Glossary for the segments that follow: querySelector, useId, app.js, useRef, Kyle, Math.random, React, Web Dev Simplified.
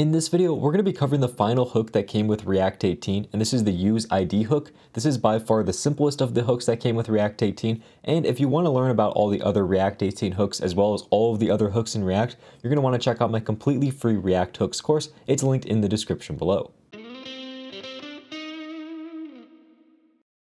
In this video, we're going to be covering the final hook that came with React 18, and this is the useId hook. This is by far the simplest of the hooks that came with React 18, and if you want to learn about all the other React 18 hooks as well as all of the other hooks in React, you're going to want to check out my completely free React hooks course. It's linked in the description below.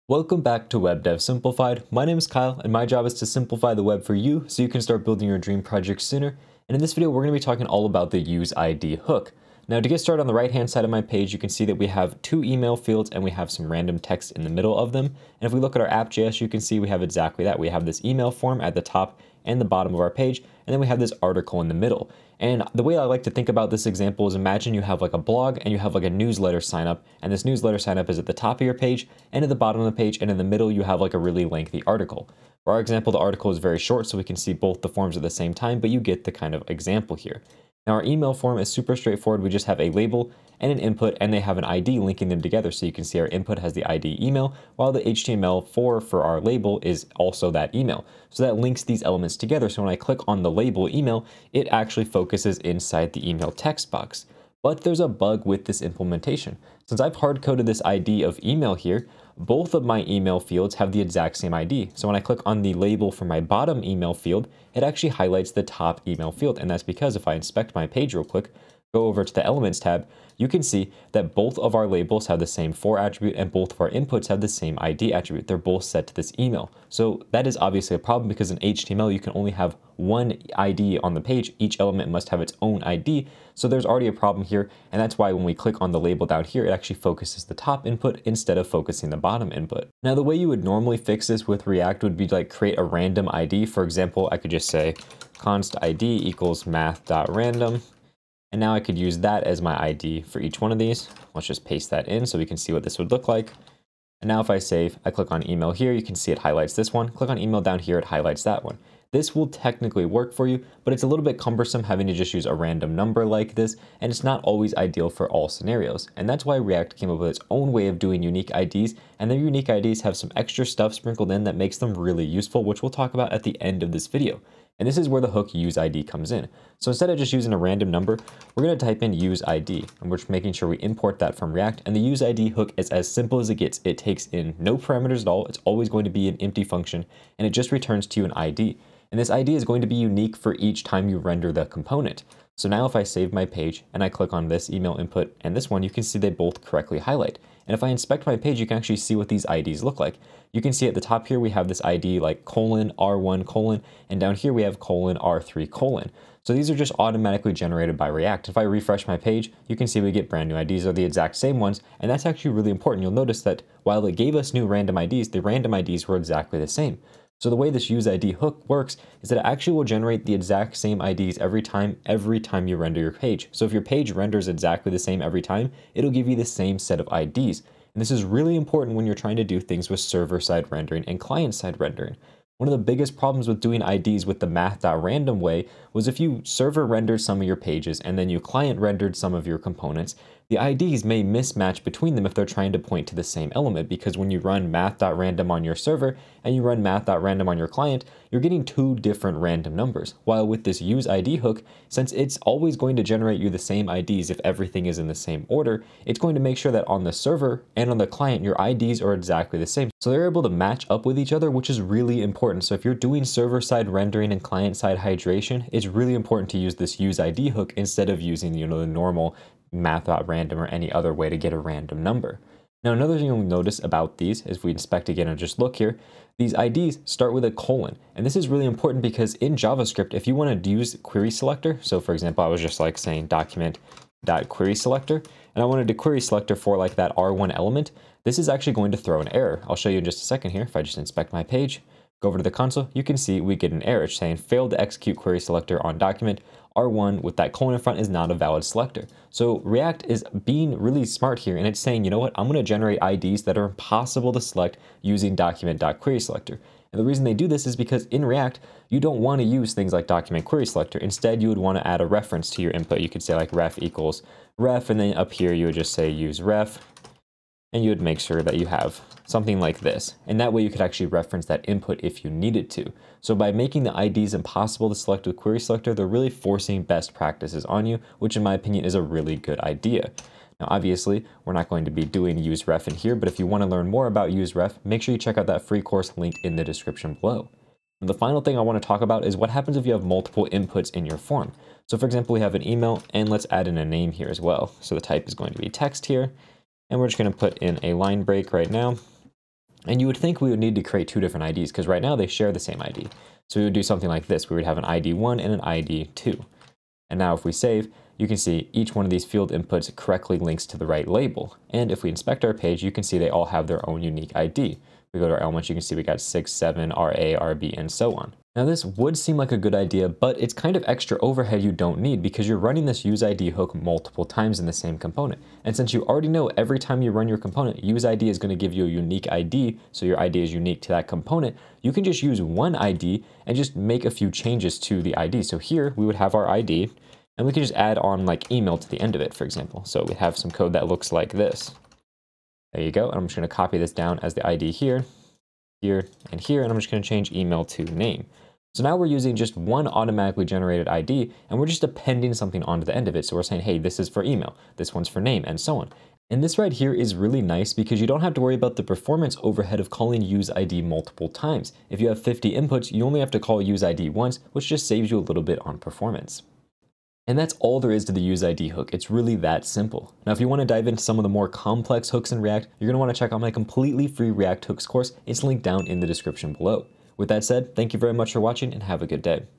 Welcome back to Web Dev Simplified. My name is Kyle, and my job is to simplify the web for you so you can start building your dream projects sooner. And in this video, we're going to be talking all about the useId hook. Now, to get started, on the right-hand side of my page, you can see that we have two email fields and we have some random text in the middle of them. And if we look at our app.js, you can see we have exactly that. We have this email form at the top and the bottom of our page, and then we have this article in the middle. And the way I like to think about this example is, imagine you have like a blog and you have like a newsletter sign up, and this newsletter sign up is at the top of your page and at the bottom of the page, and in the middle you have like a really lengthy article. For our example, the article is very short, so we can see both the forms at the same time, but you get the kind of example here. Now, our email form is super straightforward. We just have a label and an input, and they have an ID linking them together. So you can see our input has the ID email, while the HTML4 for our label is also that email. So that links these elements together. So when I click on the label email, it actually focuses inside the email text box. But there's a bug with this implementation. Since I've hard-coded this ID of email here, both of my email fields have the exact same ID. So when I click on the label for my bottom email field, it actually highlights the top email field. And that's because if I inspect my page real quick, go over to the Elements tab, you can see that both of our labels have the same for attribute and both of our inputs have the same ID attribute. They're both set to this email. So that is obviously a problem, because in HTML, you can only have one ID on the page. Each element must have its own ID. So there's already a problem here. And that's why when we click on the label down here, it actually focuses the top input instead of focusing the bottom input. Now, the way you would normally fix this with React would be to create a random ID. For example, I could just say const ID equals Math.random. And now I could use that as my ID for each one of these. Let's just paste that in so we can see what this would look like. And now if I save, I click on email here, you can see it highlights this one. Click on email down here, it highlights that one. This will technically work for you, but it's a little bit cumbersome having to just use a random number like this, and it's not always ideal for all scenarios. And that's why React came up with its own way of doing unique IDs, and their unique IDs have some extra stuff sprinkled in that makes them really useful, which we'll talk about at the end of this video. And this is where the hook useId comes in. So instead of just using a random number, we're going to type in useId, and we're just making sure we import that from React. And the useId hook is as simple as it gets. It takes in no parameters at all. It's always going to be an empty function, and it just returns to you an ID. And this ID is going to be unique for each time you render the component. So now if I save my page and I click on this email input and this one, you can see they both correctly highlight. And if I inspect my page, you can actually see what these IDs look like. You can see at the top here, we have this ID like :R1:, and down here we have :R3:. So these are just automatically generated by React. If I refresh my page, you can see we get brand new IDs, are the exact same ones. And that's actually really important. You'll notice that while it gave us new random IDs, the random IDs were exactly the same. So the way this useId hook works is that it actually will generate the exact same IDs every time you render your page. So if your page renders exactly the same every time, it'll give you the same set of IDs. And this is really important when you're trying to do things with server-side rendering and client-side rendering. One of the biggest problems with doing IDs with the math.random way was if you server rendered some of your pages and then you client rendered some of your components, the IDs may mismatch between them if they're trying to point to the same element, because when you run math.random on your server and you run math.random on your client, you're getting two different random numbers. While with this useId hook, since it's always going to generate you the same IDs if everything is in the same order, it's going to make sure that on the server and on the client, your IDs are exactly the same. So they're able to match up with each other, which is really important. So if you're doing server-side rendering and client-side hydration, it's really important to use this useId hook instead of using the normal math.random or any other way to get a random number. Now, another thing you'll notice about these is, if we inspect again and just look here, these IDs start with a :. And this is really important because in JavaScript, if you want to use querySelector, so for example, I was just like saying document.querySelector, and I wanted to querySelector for like that R1 element, this is actually going to throw an error. I'll show you in just a second here. If I just inspect my page, go over to the console, you can see we get an error saying failed to execute querySelector on document. R1 with that : in front is not a valid selector. So React is being really smart here, and it's saying, you know what, I'm going to generate IDs that are impossible to select using document.querySelector. And the reason they do this is because in React, you don't want to use things like document query selector. Instead, you would want to add a reference to your input. You could say like ref equals ref, and then up here you would just say use ref. and you would make sure that you have something like this. And that way you could actually reference that input if you needed to. So by making the IDs impossible to select with querySelector, they're really forcing best practices on you, which in my opinion is a really good idea. Now, obviously, we're not going to be doing useRef in here, but if you want to learn more about useRef, make sure you check out that free course linked in the description below. And the final thing I want to talk about is what happens if you have multiple inputs in your form. So for example, we have an email, and let's add in a name here as well. So the type is going to be text here, and we're just going to put in a line break right now. And you would think we would need to create two different IDs because right now they share the same ID. So we would do something like this. We would have an ID1 and an ID2. And now if we save, you can see each one of these field inputs correctly links to the right label. And if we inspect our page, you can see they all have their own unique ID. We go to our elements, you can see we got 6, 7, RA, RB, and so on. Now this would seem like a good idea, but it's kind of extra overhead you don't need because you're running this useId hook multiple times in the same component. And since you already know every time you run your component, useId is going to give you a unique ID, so your ID is unique to that component, you can just use one ID and just make a few changes to the ID. So here we would have our ID, and we can just add on like email to the end of it, for example. So we have some code that looks like this. There you go. And I'm just going to copy this down as the ID here, here, and here, and I'm just going to change email to name. So now we're using just one automatically generated ID, and we're just appending something onto the end of it. So we're saying, hey, this is for email, this one's for name, and so on. And this right here is really nice because you don't have to worry about the performance overhead of calling useId multiple times. If you have 50 inputs, you only have to call useId once, which just saves you a little bit on performance. And that's all there is to the useId hook. It's really that simple. Now, if you want to dive into some of the more complex hooks in React, you're going to want to check out my completely free React hooks course. It's linked down in the description below. With that said, thank you very much for watching and have a good day.